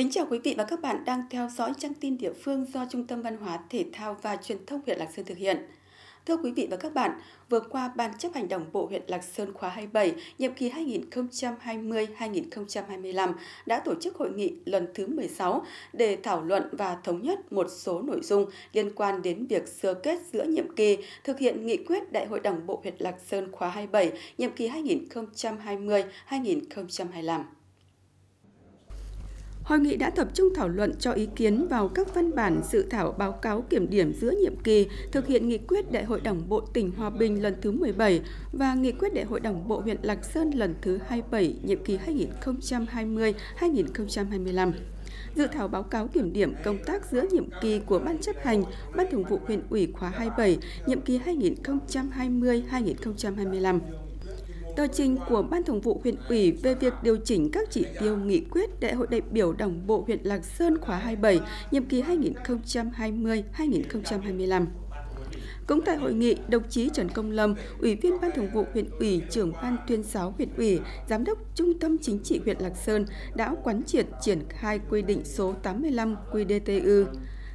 Kính chào quý vị và các bạn đang theo dõi trang tin địa phương do Trung tâm Văn hóa, Thể thao và Truyền thông huyện Lạc Sơn thực hiện. Thưa quý vị và các bạn, vừa qua Ban chấp hành Đảng bộ huyện Lạc Sơn khóa 27, nhiệm kỳ 2020-2025 đã tổ chức hội nghị lần thứ 16 để thảo luận và thống nhất một số nội dung liên quan đến việc sơ kết giữa nhiệm kỳ thực hiện nghị quyết Đại hội Đảng bộ huyện Lạc Sơn khóa 27, nhiệm kỳ 2020-2025. Hội nghị đã tập trung thảo luận cho ý kiến vào các văn bản dự thảo báo cáo kiểm điểm giữa nhiệm kỳ thực hiện nghị quyết Đại hội Đảng bộ tỉnh Hòa Bình lần thứ 17 và nghị quyết Đại hội Đảng bộ huyện Lạc Sơn lần thứ 27 nhiệm kỳ 2020-2025. Dự thảo báo cáo kiểm điểm công tác giữa nhiệm kỳ của Ban chấp hành, Ban thường vụ huyện ủy khóa 27 nhiệm kỳ 2020-2025. Tờ trình của Ban thường vụ huyện ủy về việc điều chỉnh các chỉ tiêu nghị quyết Đại hội đại biểu Đảng bộ huyện Lạc Sơn khóa 27, nhiệm kỳ 2020-2025. Cũng tại hội nghị, đồng chí Trần Công Lâm, Ủy viên Ban thường vụ huyện ủy, trưởng Ban tuyên giáo huyện ủy, Giám đốc Trung tâm Chính trị huyện Lạc Sơn đã quán triệt triển khai quy định số 85 QĐTU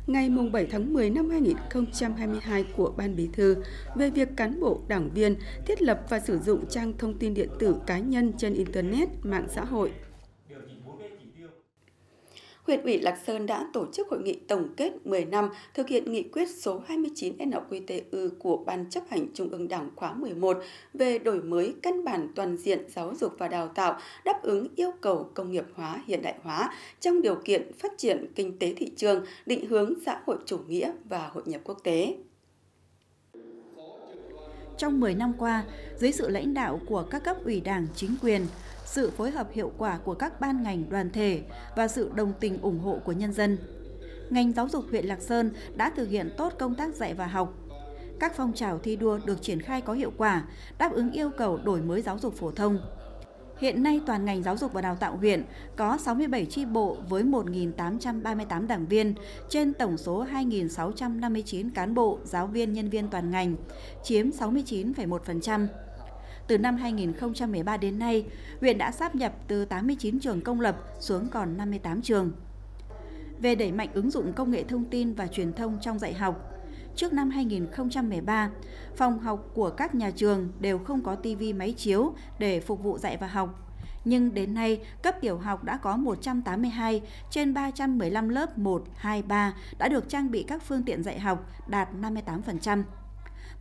ngày 7 tháng 10 năm 2022 của Ban Bí thư về việc cán bộ, đảng viên thiết lập và sử dụng trang thông tin điện tử cá nhân trên Internet, mạng xã hội. Huyện ủy Lạc Sơn đã tổ chức hội nghị tổng kết 10 năm thực hiện nghị quyết số 29 NQTU của Ban chấp hành Trung ương Đảng khóa 11 về đổi mới căn bản toàn diện giáo dục và đào tạo đáp ứng yêu cầu công nghiệp hóa, hiện đại hóa trong điều kiện phát triển kinh tế thị trường, định hướng xã hội chủ nghĩa và hội nhập quốc tế. Trong 10 năm qua, dưới sự lãnh đạo của các cấp ủy Đảng, chính quyền, sự phối hợp hiệu quả của các ban ngành đoàn thể và sự đồng tình ủng hộ của nhân dân, ngành giáo dục huyện Lạc Sơn đã thực hiện tốt công tác dạy và học. Các phong trào thi đua được triển khai có hiệu quả, đáp ứng yêu cầu đổi mới giáo dục phổ thông. Hiện nay toàn ngành giáo dục và đào tạo huyện có 67 chi bộ với 1.838 đảng viên trên tổng số 2.659 cán bộ, giáo viên, nhân viên toàn ngành, chiếm 69,1%. Từ năm 2013 đến nay, huyện đã sáp nhập từ 89 trường công lập xuống còn 58 trường. Về đẩy mạnh ứng dụng công nghệ thông tin và truyền thông trong dạy học, trước năm 2013, phòng học của các nhà trường đều không có tivi, máy chiếu để phục vụ dạy và học. Nhưng đến nay, cấp tiểu học đã có 182 trên 315 lớp 1, 2, 3 đã được trang bị các phương tiện dạy học, đạt 58%.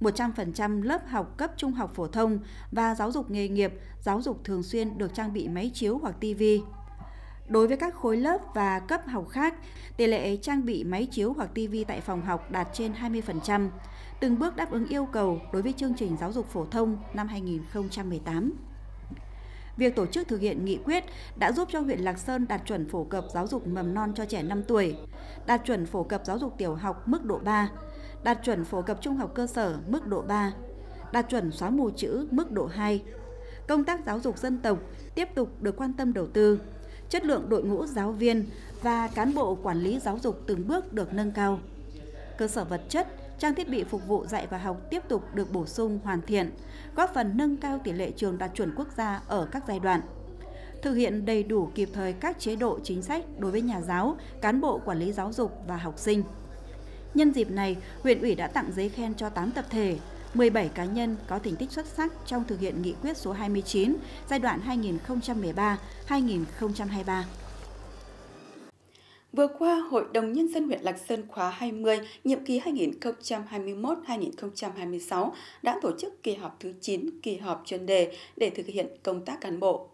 100% lớp học cấp trung học phổ thông và giáo dục nghề nghiệp, giáo dục thường xuyên được trang bị máy chiếu hoặc tivi. Đối với các khối lớp và cấp học khác, tỷ lệ trang bị máy chiếu hoặc tivi tại phòng học đạt trên 20%, từng bước đáp ứng yêu cầu đối với chương trình giáo dục phổ thông năm 2018. Việc tổ chức thực hiện nghị quyết đã giúp cho huyện Lạc Sơn đạt chuẩn phổ cập giáo dục mầm non cho trẻ 5 tuổi, đạt chuẩn phổ cập giáo dục tiểu học mức độ 3, đạt chuẩn phổ cập trung học cơ sở mức độ 3, đạt chuẩn xóa mù chữ mức độ 2. Công tác giáo dục dân tộc tiếp tục được quan tâm đầu tư, chất lượng đội ngũ giáo viên và cán bộ quản lý giáo dục từng bước được nâng cao. Cơ sở vật chất, trang thiết bị phục vụ dạy và học tiếp tục được bổ sung hoàn thiện, góp phần nâng cao tỷ lệ trường đạt chuẩn quốc gia ở các giai đoạn. Thực hiện đầy đủ kịp thời các chế độ chính sách đối với nhà giáo, cán bộ quản lý giáo dục và học sinh. Nhân dịp này, huyện ủy đã tặng giấy khen cho 8 tập thể, 17 cá nhân có thành tích xuất sắc trong thực hiện nghị quyết số 29 giai đoạn 2013-2023. Vừa qua, Hội đồng Nhân dân huyện Lạc Sơn khóa 20, nhiệm kỳ 2021-2026 đã tổ chức kỳ họp thứ 9, kỳ họp chuyên đề để thực hiện công tác cán bộ.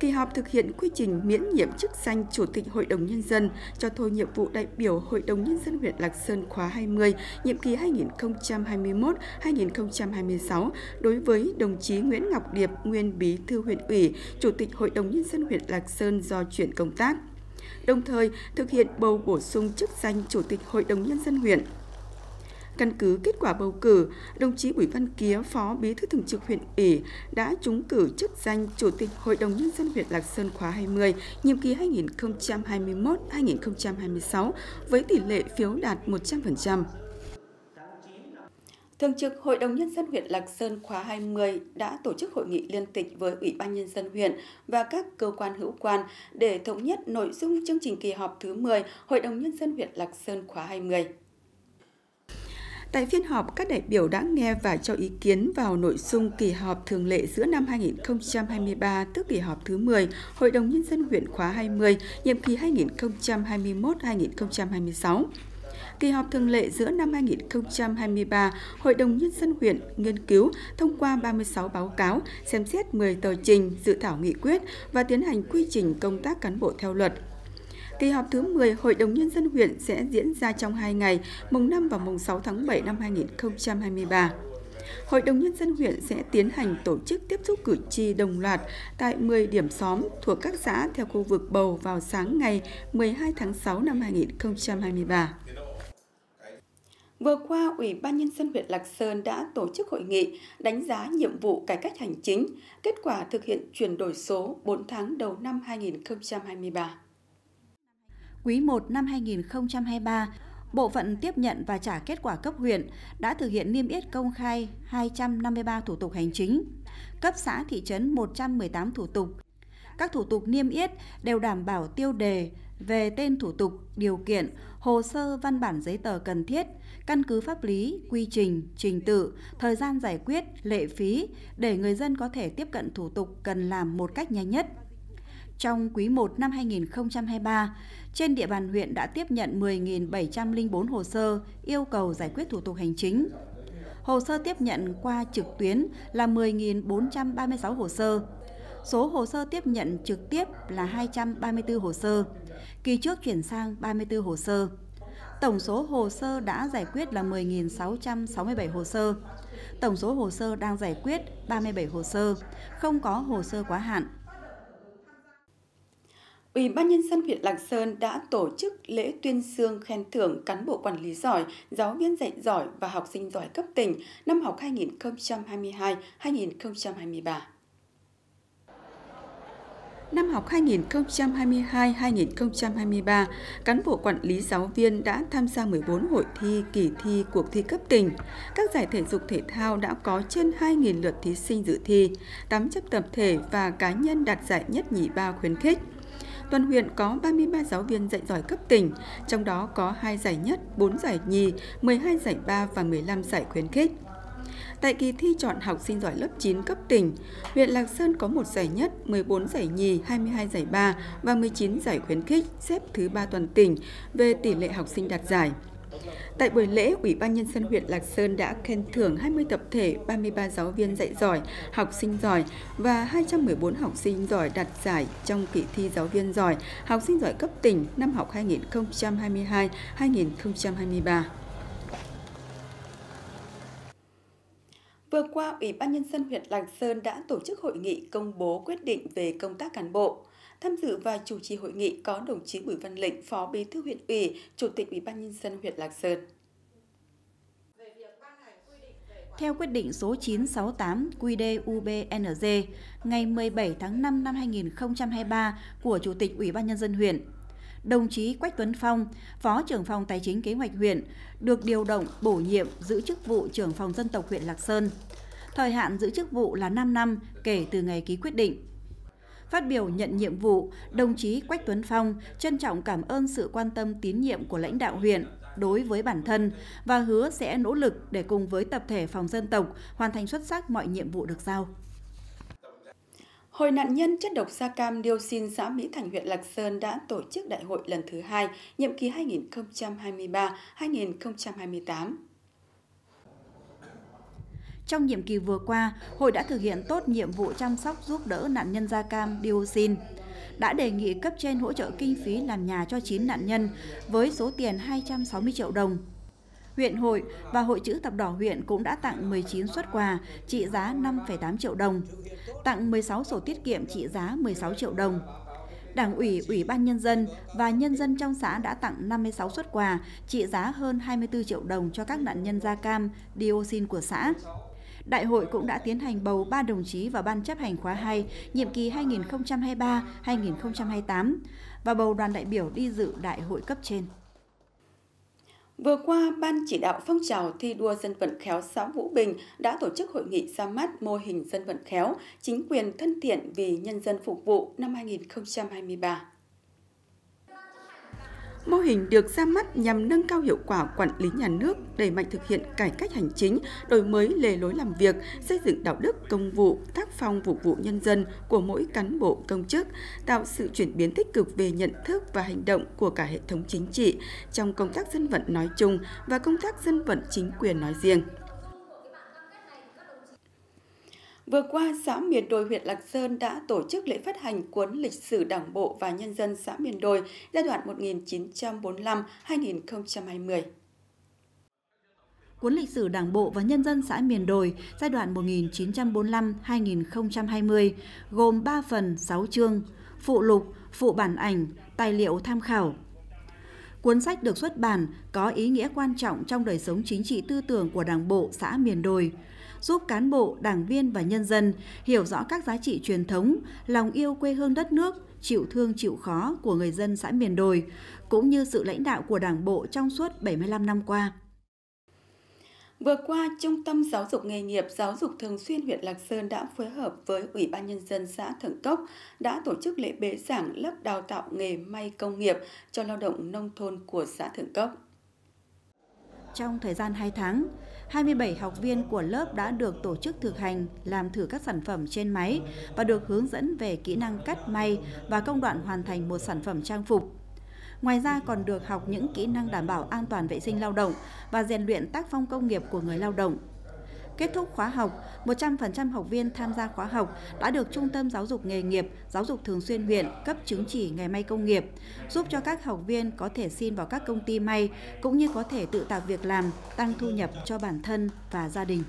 Kỳ họp thực hiện quy trình miễn nhiệm chức danh Chủ tịch Hội đồng Nhân dân cho thôi nhiệm vụ đại biểu Hội đồng Nhân dân huyện Lạc Sơn khóa 20, nhiệm kỳ 2021-2026 đối với đồng chí Nguyễn Ngọc Điệp, nguyên Bí thư huyện ủy, Chủ tịch Hội đồng Nhân dân huyện Lạc Sơn do chuyển công tác. Đồng thời thực hiện bầu bổ sung chức danh Chủ tịch Hội đồng Nhân dân huyện. Căn cứ kết quả bầu cử, đồng chí Bùi Văn Kiếp, Phó Bí thư Thường trực huyện ủy đã trúng cử chức danh Chủ tịch Hội đồng Nhân dân huyện Lạc Sơn khóa 20, nhiệm kỳ 2021-2026 với tỷ lệ phiếu đạt 100%. Thường trực Hội đồng Nhân dân huyện Lạc Sơn khóa 20 đã tổ chức hội nghị liên tịch với Ủy ban Nhân dân huyện và các cơ quan hữu quan để thống nhất nội dung chương trình kỳ họp thứ 10 Hội đồng Nhân dân huyện Lạc Sơn khóa 20. Tại phiên họp, các đại biểu đã nghe và cho ý kiến vào nội dung kỳ họp thường lệ giữa năm 2023, tức kỳ họp thứ 10, Hội đồng Nhân dân huyện khóa 20, nhiệm kỳ 2021-2026. Kỳ họp thường lệ giữa năm 2023, Hội đồng Nhân dân huyện nghiên cứu, thông qua 36 báo cáo, xem xét 10 tờ trình, dự thảo nghị quyết và tiến hành quy trình công tác cán bộ theo luật. Kỳ họp thứ 10 Hội đồng Nhân dân huyện sẽ diễn ra trong 2 ngày, mùng 5 và mùng 6 tháng 7 năm 2023. Hội đồng Nhân dân huyện sẽ tiến hành tổ chức tiếp xúc cử tri đồng loạt tại 10 điểm xóm thuộc các xã theo khu vực bầu vào sáng ngày 12 tháng 6 năm 2023. Vừa qua, Ủy ban Nhân dân huyện Lạc Sơn đã tổ chức hội nghị đánh giá nhiệm vụ cải cách hành chính, kết quả thực hiện chuyển đổi số 4 tháng đầu năm 2023. Quý 1 năm 2023, Bộ phận tiếp nhận và trả kết quả cấp huyện đã thực hiện niêm yết công khai 253 thủ tục hành chính, cấp xã thị trấn 118 thủ tục. Các thủ tục niêm yết đều đảm bảo tiêu đề về tên thủ tục, điều kiện, hồ sơ, văn bản giấy tờ cần thiết, căn cứ pháp lý, quy trình, trình tự, thời gian giải quyết, lệ phí để người dân có thể tiếp cận thủ tục cần làm một cách nhanh nhất. Trong quý 1 năm 2023, trên địa bàn huyện đã tiếp nhận 10.704 hồ sơ yêu cầu giải quyết thủ tục hành chính. Hồ sơ tiếp nhận qua trực tuyến là 10.436 hồ sơ. Số hồ sơ tiếp nhận trực tiếp là 234 hồ sơ. Kỳ trước chuyển sang 34 hồ sơ. Tổng số hồ sơ đã giải quyết là 10.667 hồ sơ. Tổng số hồ sơ đang giải quyết 37 hồ sơ, không có hồ sơ quá hạn. Ủy ban Nhân dân huyện Lạc Sơn đã tổ chức lễ tuyên dương khen thưởng cán bộ quản lý giỏi, giáo viên dạy giỏi và học sinh giỏi cấp tỉnh năm học 2022-2023. Năm học 2022-2023, cán bộ quản lý giáo viên đã tham gia 14 hội thi, kỳ thi, cuộc thi cấp tỉnh. Các giải thể dục thể thao đã có trên 2.000 lượt thí sinh dự thi, 800 tập thể và cá nhân đạt giải nhất, nhì, ba khuyến khích. Toàn huyện có 33 giáo viên dạy giỏi cấp tỉnh, trong đó có 2 giải nhất, 4 giải nhì, 12 giải ba và 15 giải khuyến khích. Tại kỳ thi chọn học sinh giỏi lớp 9 cấp tỉnh, huyện Lạc Sơn có 1 giải nhất, 14 giải nhì, 22 giải ba và 19 giải khuyến khích, xếp thứ 3 toàn tỉnh về tỷ lệ học sinh đạt giải. Tại buổi lễ, Ủy ban Nhân dân huyện Lạc Sơn đã khen thưởng 20 tập thể, 33 giáo viên dạy giỏi, học sinh giỏi và 214 học sinh giỏi đạt giải trong kỳ thi giáo viên giỏi, học sinh giỏi cấp tỉnh năm học 2022-2023. Vừa qua, Ủy ban Nhân dân huyện Lạc Sơn đã tổ chức hội nghị công bố quyết định về công tác cán bộ. Tham dự và chủ trì hội nghị có đồng chí Bùi Văn Lệnh, Phó Bí thư huyện ủy, Chủ tịch Ủy ban Nhân dân huyện Lạc Sơn. Theo quyết định số 968 QĐ-UBND ngày 17 tháng 5 năm 2023 của Chủ tịch Ủy ban Nhân dân huyện, đồng chí Quách Tuấn Phong, Phó trưởng phòng Tài chính Kế hoạch huyện, được điều động bổ nhiệm giữ chức vụ trưởng phòng dân tộc huyện Lạc Sơn. Thời hạn giữ chức vụ là 5 năm kể từ ngày ký quyết định. Phát biểu nhận nhiệm vụ, đồng chí Quách Tuấn Phong trân trọng cảm ơn sự quan tâm tín nhiệm của lãnh đạo huyện đối với bản thân và hứa sẽ nỗ lực để cùng với tập thể phòng dân tộc hoàn thành xuất sắc mọi nhiệm vụ được giao. Hội nạn nhân chất độc da cam dioxin xã Mỹ Thành, huyện Lạc Sơn đã tổ chức đại hội lần thứ 2, nhiệm kỳ 2023-2028. Trong nhiệm kỳ vừa qua, hội đã thực hiện tốt nhiệm vụ chăm sóc giúp đỡ nạn nhân da cam dioxin, đã đề nghị cấp trên hỗ trợ kinh phí làm nhà cho 9 nạn nhân với số tiền 260 triệu đồng. Huyện hội và Hội Chữ Thập Đỏ huyện cũng đã tặng 19 suất quà trị giá 5,8 triệu đồng, tặng 16 sổ tiết kiệm trị giá 16 triệu đồng. Đảng ủy, Ủy ban Nhân dân và nhân dân trong xã đã tặng 56 suất quà trị giá hơn 24 triệu đồng cho các nạn nhân da cam dioxin của xã. Đại hội cũng đã tiến hành bầu 3 đồng chí vào Ban chấp hành khóa 2, nhiệm kỳ 2023-2028 và bầu đoàn đại biểu đi dự đại hội cấp trên. Vừa qua, Ban chỉ đạo phong trào thi đua dân vận khéo xã Vũ Bình đã tổ chức hội nghị ra mắt mô hình dân vận khéo, chính quyền thân thiện vì nhân dân phục vụ năm 2023. Mô hình được ra mắt nhằm nâng cao hiệu quả quản lý nhà nước, đẩy mạnh thực hiện cải cách hành chính, đổi mới lề lối làm việc, xây dựng đạo đức công vụ, tác phong phục vụ nhân dân của mỗi cán bộ công chức, tạo sự chuyển biến tích cực về nhận thức và hành động của cả hệ thống chính trị trong công tác dân vận nói chung và công tác dân vận chính quyền nói riêng. Vừa qua, xã Miền Đồi, huyện Lạc Sơn đã tổ chức lễ phát hành cuốn lịch sử Đảng bộ và nhân dân xã Miền Đồi giai đoạn 1945-2020. Cuốn lịch sử Đảng bộ và nhân dân xã Miền Đồi giai đoạn 1945-2020 gồm 3 phần 6 chương, phụ lục, phụ bản ảnh, tài liệu tham khảo. Cuốn sách được xuất bản có ý nghĩa quan trọng trong đời sống chính trị tư tưởng của Đảng bộ xã Miền Đồi, giúp cán bộ, đảng viên và nhân dân hiểu rõ các giá trị truyền thống, lòng yêu quê hương đất nước, chịu thương chịu khó của người dân xã Miền Đồi, cũng như sự lãnh đạo của Đảng bộ trong suốt 75 năm qua. Vừa qua, Trung tâm Giáo dục Nghề nghiệp Giáo dục Thường xuyên huyện Lạc Sơn đã phối hợp với Ủy ban Nhân dân xã Thượng Cốc đã tổ chức lễ bế giảng lớp đào tạo nghề may công nghiệp cho lao động nông thôn của xã Thượng Cốc. Trong thời gian 2 tháng, 27 học viên của lớp đã được tổ chức thực hành, làm thử các sản phẩm trên máy và được hướng dẫn về kỹ năng cắt may và công đoạn hoàn thành một sản phẩm trang phục. Ngoài ra còn được học những kỹ năng đảm bảo an toàn vệ sinh lao động và rèn luyện tác phong công nghiệp của người lao động. Kết thúc khóa học, 100% học viên tham gia khóa học đã được Trung tâm Giáo dục Nghề nghiệp, Giáo dục Thường xuyên huyện cấp chứng chỉ nghề may công nghiệp, giúp cho các học viên có thể xin vào các công ty may, cũng như có thể tự tạo việc làm, tăng thu nhập cho bản thân và gia đình.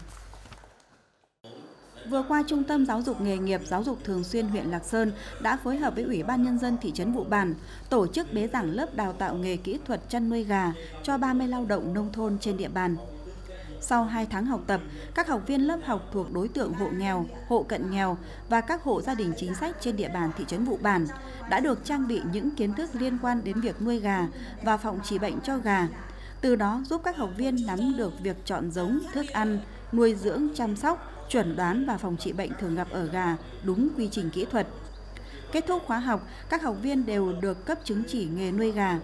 Vừa qua, Trung tâm Giáo dục Nghề nghiệp Giáo dục Thường xuyên huyện Lạc Sơn đã phối hợp với Ủy ban Nhân dân thị trấn Vụ Bản tổ chức bế giảng lớp đào tạo nghề kỹ thuật chăn nuôi gà cho 30 lao động nông thôn trên địa bàn. Sau 2 tháng học tập, các học viên lớp học thuộc đối tượng hộ nghèo, hộ cận nghèo và các hộ gia đình chính sách trên địa bàn thị trấn Vụ Bản đã được trang bị những kiến thức liên quan đến việc nuôi gà và phòng trị bệnh cho gà. Từ đó giúp các học viên nắm được việc chọn giống, thức ăn, nuôi dưỡng, chăm sóc, chuẩn đoán và phòng trị bệnh thường gặp ở gà đúng quy trình kỹ thuật. Kết thúc khóa học, các học viên đều được cấp chứng chỉ nghề nuôi gà.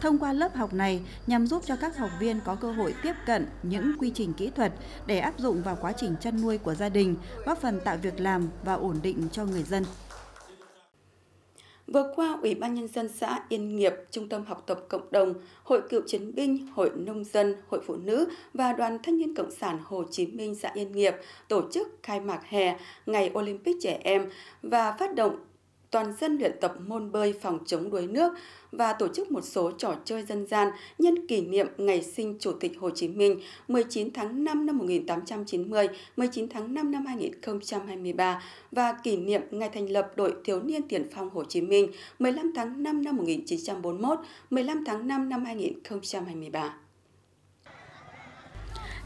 Thông qua lớp học này nhằm giúp cho các học viên có cơ hội tiếp cận những quy trình kỹ thuật để áp dụng vào quá trình chăn nuôi của gia đình, góp phần tạo việc làm và ổn định cho người dân. Vừa qua, Ủy ban Nhân dân xã Yên Nghiệp, Trung tâm Học tập Cộng đồng, Hội Cựu chiến binh, Hội Nông dân, Hội Phụ nữ và Đoàn Thanh niên Cộng sản Hồ Chí Minh xã Yên Nghiệp tổ chức khai mạc hè Ngày Olympic Trẻ Em và phát động toàn dân luyện tập môn bơi phòng chống đuối nước và tổ chức một số trò chơi dân gian nhân kỷ niệm ngày sinh Chủ tịch Hồ Chí Minh 19 tháng 5 năm 1890, 19 tháng 5 năm 2023 và kỷ niệm ngày thành lập Đội Thiếu niên Tiền phong Hồ Chí Minh 15 tháng 5 năm 1941, 15 tháng 5 năm 2023.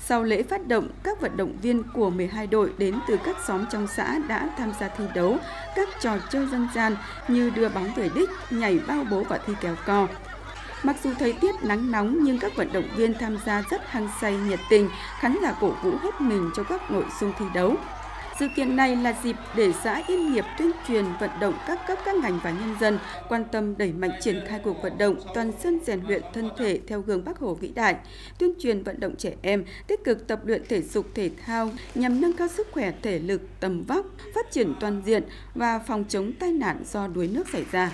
Sau lễ phát động, các vận động viên của 12 đội đến từ các xóm trong xã đã tham gia thi đấu các trò chơi dân gian như đưa bóng về đích, nhảy bao bố và thi kéo co. Mặc dù thời tiết nắng nóng nhưng các vận động viên tham gia rất hăng say, nhiệt tình, khán giả cổ vũ hết mình cho các nội dung thi đấu. Sự kiện này là dịp để xã Yên Nghiệp tuyên truyền vận động các cấp các ngành và nhân dân quan tâm đẩy mạnh triển khai cuộc vận động toàn dân rèn luyện thân thể theo gương Bác Hồ vĩ đại, tuyên truyền vận động trẻ em tích cực tập luyện thể dục thể thao nhằm nâng cao sức khỏe thể lực, tầm vóc, phát triển toàn diện và phòng chống tai nạn do đuối nước xảy ra.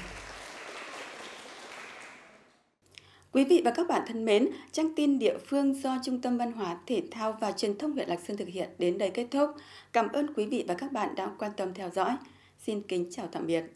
Quý vị và các bạn thân mến, trang tin địa phương do Trung tâm Văn hóa, Thể thao và Truyền thông huyện Lạc Sơn thực hiện đến đây kết thúc. Cảm ơn quý vị và các bạn đã quan tâm theo dõi. Xin kính chào tạm biệt.